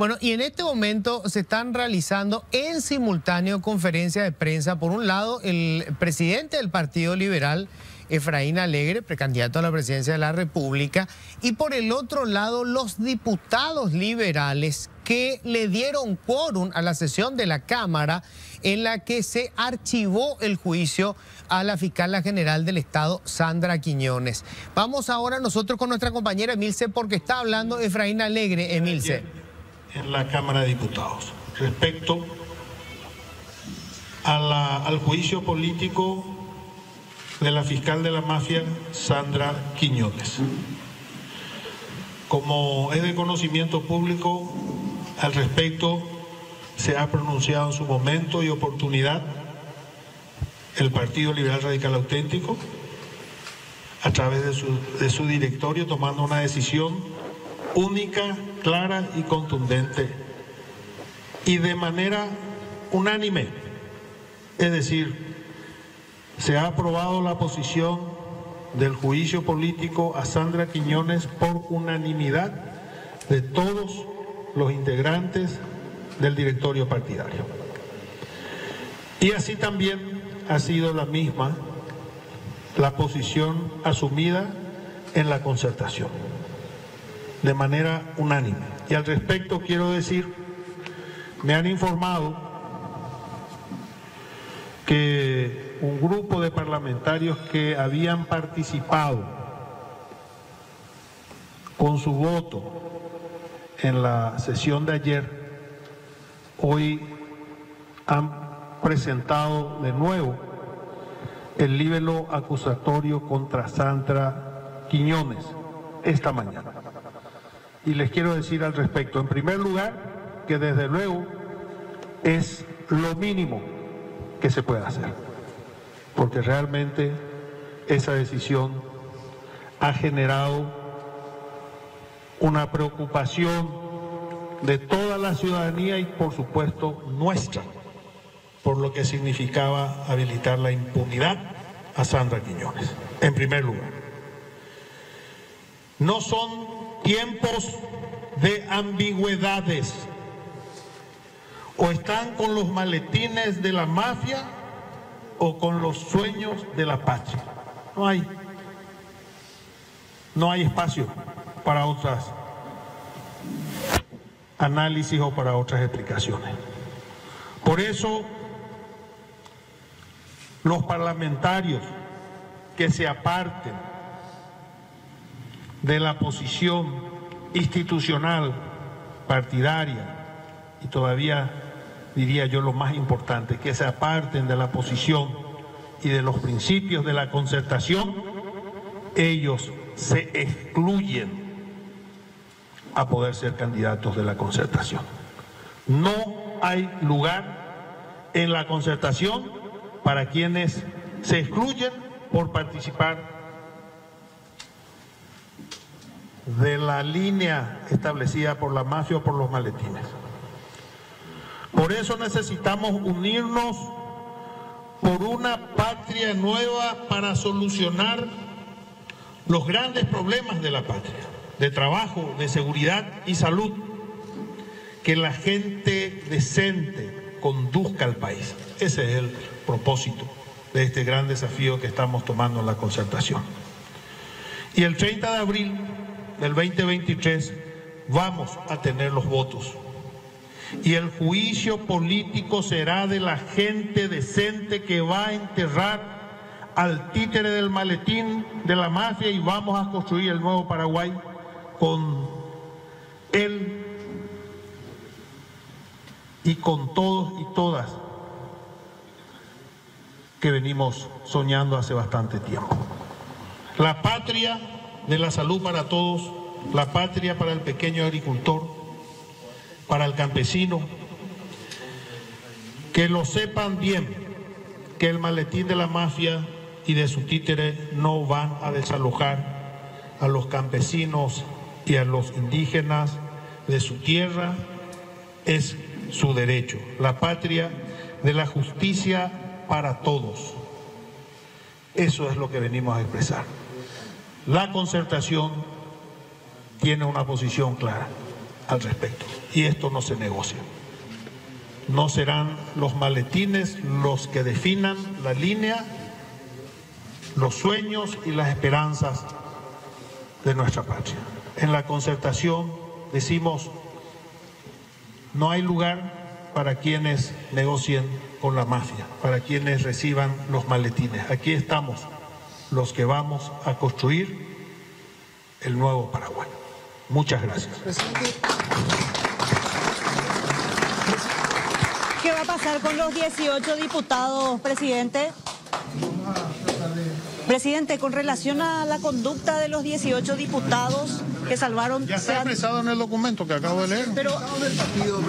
Bueno, y en este momento se están realizando en simultáneo conferencias de prensa. Por un lado, el presidente del Partido Liberal, Efraín Alegre, precandidato a la presidencia de la República, y por el otro lado, los diputados liberales que le dieron quórum a la sesión de la Cámara en la que se archivó el juicio a la fiscal general del Estado, Sandra Quiñónez. Vamos ahora nosotros con nuestra compañera Emilce, porque está hablando Efraín Alegre. Emilce. En la Cámara de Diputados, respecto a al juicio político de la fiscal de la mafia, Sandra Quiñónez. Como es de conocimiento público, al respecto se ha pronunciado en su momento y oportunidad el Partido Liberal Radical Auténtico, a través de su directorio, tomando una decisión única, clara y contundente, y de manera unánime. Es decir, se ha aprobado la posición del juicio político a Sandra Quiñónez por unanimidad de todos los integrantes del directorio partidario. Y así también ha sido la misma la posición asumida en la concertación, de manera unánime. Y al respecto quiero decir, me han informado que un grupo de parlamentarios que habían participado con su voto en la sesión de ayer, hoy han presentado de nuevo el libelo acusatorio contra Sandra Quiñónez esta mañana. Y les quiero decir al respecto, en primer lugar, que desde luego es lo mínimo que se puede hacer, porque realmente esa decisión ha generado una preocupación de toda la ciudadanía y por supuesto nuestra, por lo que significaba habilitar la impunidad a Sandra Quiñónez, en primer lugar. No son tiempos de ambigüedades. O están con los maletines de la mafia o con los sueños de la patria. No hay espacio para otros análisis o para otras explicaciones. Por eso, los parlamentarios que se aparten de la posición institucional, partidaria, y todavía diría yo lo más importante, que se aparten de la posición y de los principios de la concertación, ellos se excluyen a poder ser candidatos de la concertación. No hay lugar en la concertación para quienes se excluyen por participar de la línea establecida por la mafia o por los maletines. Por eso necesitamos unirnos por una patria nueva para solucionar los grandes problemas de la patria, de trabajo, de seguridad y salud, que la gente decente conduzca al país. Ese es el propósito de este gran desafío que estamos tomando en la concertación. Y el 30 de abril del 2023 vamos a tener los votos y el juicio político será de la gente decente que va a enterrar al títere del maletín de la mafia, y vamos a construir el nuevo Paraguay con él y con todos y todas que venimos soñando hace bastante tiempo. La patria de la salud para todos, la patria para el pequeño agricultor, para el campesino. Que lo sepan bien, que el maletín de la mafia y de su títere no van a desalojar a los campesinos y a los indígenas de su tierra, es su derecho. La patria de la justicia para todos, eso es lo que venimos a expresar. La concertación tiene una posición clara al respecto. y esto no se negocia. No serán los maletines los que definan la línea, los sueños y las esperanzas de nuestra patria. En la concertación decimos, no hay lugar para quienes negocien con la mafia, para quienes reciban los maletines. Aquí estamos los que vamos a construir el nuevo Paraguay. Muchas gracias. Presidente, ¿qué va a pasar con los 18 diputados, presidente? Presidente, con relación a la conducta de los 18 diputados que salvaron... Ya está expresado en el documento que acabo de leer. Pero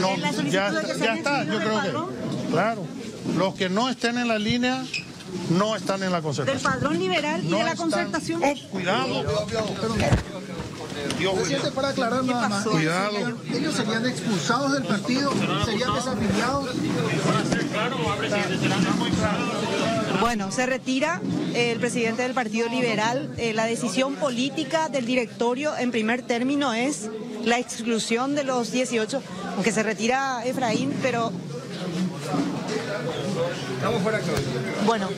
no, en la solicitud ya, de que se ya está, yo creo padrón, que... Claro, los que no estén en la línea no están en la concertación. Del padrón liberal y no de la concertación. Oh, cuidado. Dios, presidente, para aclarar nada más, ellos serían expulsados del partido, serían desafiliados. Bueno, se retira el presidente del Partido Liberal. La decisión política del directorio en primer término es la exclusión de los 18, aunque se retira Efraín, pero... Bueno,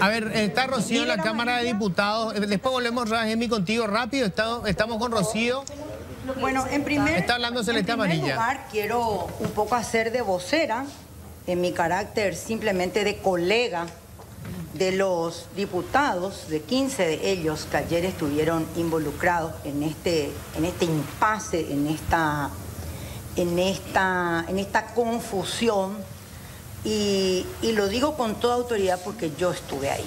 a ver, está Rocío en la Cámara de Diputados. Después volvemos, Rajemi, contigo rápido. Estamos con Rocío. Bueno, en primer lugar, quiero un poco hacer de vocera, en mi carácter simplemente de colega de los diputados, de 15 de ellos que ayer estuvieron involucrados en este impasse, en esta confusión, y lo digo con toda autoridad porque yo estuve ahí.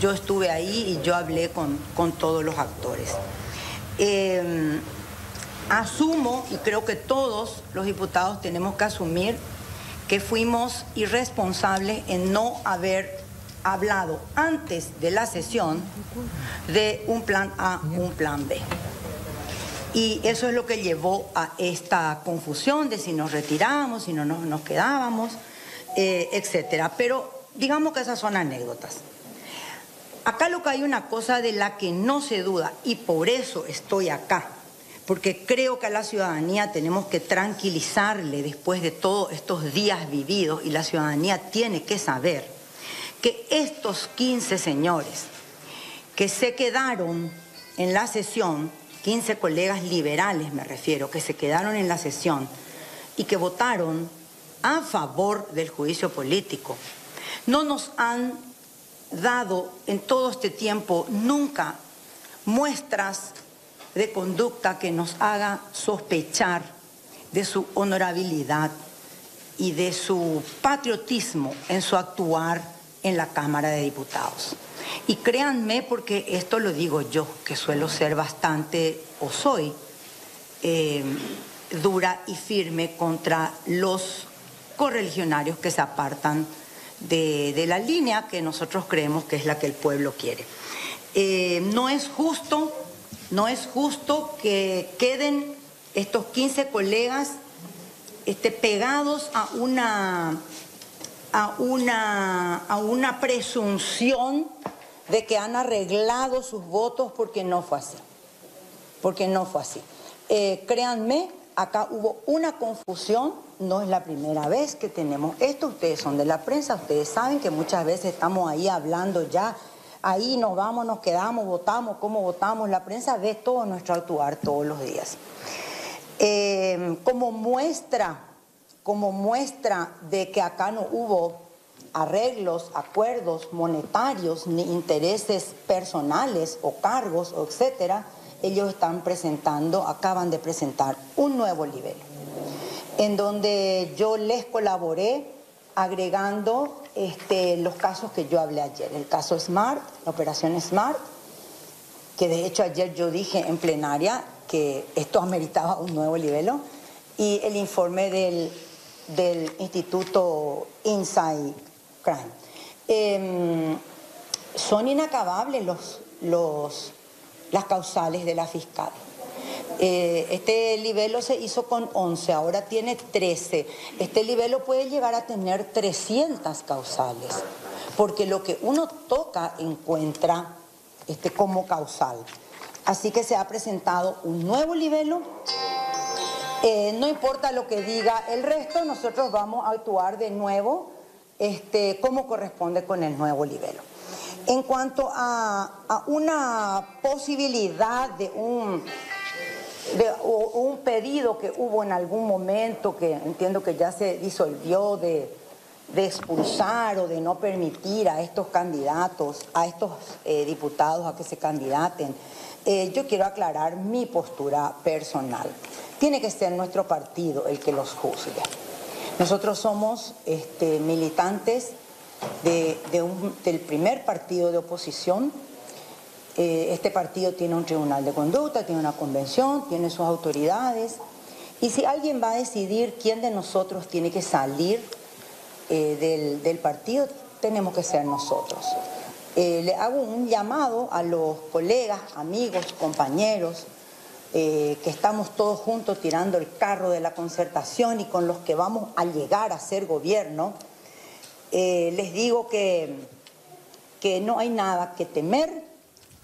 Yo estuve ahí y yo hablé con todos los actores. Asumo, y creo que todos los diputados tenemos que asumir, que fuimos irresponsables en no haber hablado antes de la sesión de un plan A, un plan B. Y eso es lo que llevó a esta confusión de si nos retirábamos, si no nos quedábamos, etcétera. Pero digamos que esas son anécdotas. Acá lo que hay una cosa de la que no se duda, y por eso estoy acá, porque creo que a la ciudadanía tenemos que tranquilizarle después de todos estos días vividos, y la ciudadanía tiene que saber que estos 15 señores que se quedaron en la sesión, 15 colegas liberales me refiero, que se quedaron en la sesión y que votaron a favor del juicio político, no nos han dado en todo este tiempo nunca muestras de conducta que nos haga sospechar de su honorabilidad y de su patriotismo en su actuar en la Cámara de Diputados. Y créanme, porque esto lo digo yo, que suelo ser bastante, o soy, dura y firme contra los correligionarios que se apartan de la línea que nosotros creemos que es la que el pueblo quiere. No es justo que queden estos 15 colegas pegados a una presunción de que han arreglado sus votos, porque no fue así. Porque no fue así. Créanme, acá hubo una confusión, no es la primera vez que tenemos esto, ustedes son de la prensa, ustedes saben que muchas veces estamos ahí hablando ya, ahí nos vamos, nos quedamos, votamos, cómo votamos, la prensa ve todo nuestro actuar todos los días. Como muestra de que acá no hubo arreglos, acuerdos monetarios, ni intereses personales o cargos, etcétera, ellos acaban de presentar un nuevo nivel, en donde yo les colaboré agregando los casos que yo hablé ayer, el caso Smart, la Operación Smart, que de hecho ayer yo dije en plenaria que esto ameritaba un nuevo libelo, y el informe del Instituto Insight Crime. Son inacabables las causales de la fiscal. Este libelo se hizo con 11, ahora tiene 13. Este libelo puede llegar a tener 300 causales, porque lo que uno toca encuentra como causal. Así que se ha presentado un nuevo libelo No importa lo que diga el resto, nosotros vamos a actuar de nuevo como corresponde con el nuevo libelo. En cuanto a una posibilidad de un pedido que hubo en algún momento, que entiendo que ya se disolvió, de expulsar o de no permitir a estos candidatos, a estos diputados a que se candidaten, yo quiero aclarar mi postura personal. Tiene que ser nuestro partido el que los juzgue. Nosotros somos militantes del primer partido de oposición. Este partido tiene un tribunal de conducta, tiene una convención, tiene sus autoridades. Y si alguien va a decidir quién de nosotros tiene que salir del partido, tenemos que ser nosotros. Le hago un llamado a los colegas, amigos, compañeros, que estamos todos juntos tirando el carro de la concertación y con los que vamos a llegar a ser gobierno. Les digo que no hay nada que temer,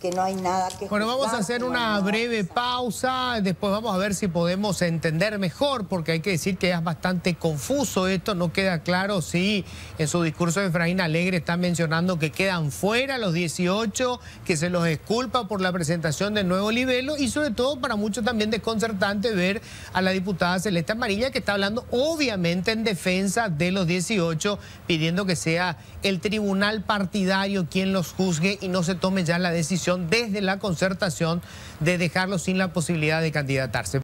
que no hay nada que... Bueno, juzgar, vamos a hacer una breve pausa, después vamos a ver si podemos entender mejor, porque hay que decir que es bastante confuso esto, no queda claro si en su discurso Efraín Alegre está mencionando que quedan fuera los 18, que se los exculpa por la presentación del nuevo libelo, y sobre todo para muchos también desconcertante ver a la diputada Celeste Amarilla, que está hablando obviamente en defensa de los 18, pidiendo que sea el tribunal partidario quien los juzgue y no se tome ya la decisión desde la concertación de dejarlos sin la posibilidad de candidatarse.